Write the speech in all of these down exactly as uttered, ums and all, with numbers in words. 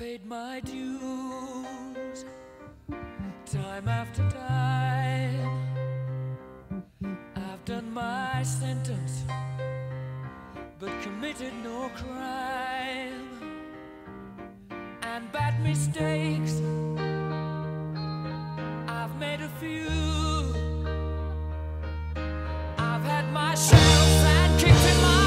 paid my dues time after time. I've done my sentence but committed no crime, and bad mistakes I've made a few. I've had my shouts and kicks in my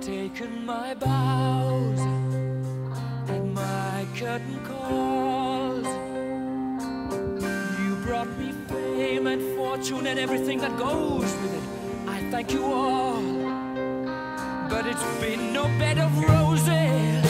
taken my bows and my curtain calls. You brought me fame and fortune and everything that goes with it. I thank you all, but it's been no bed of roses.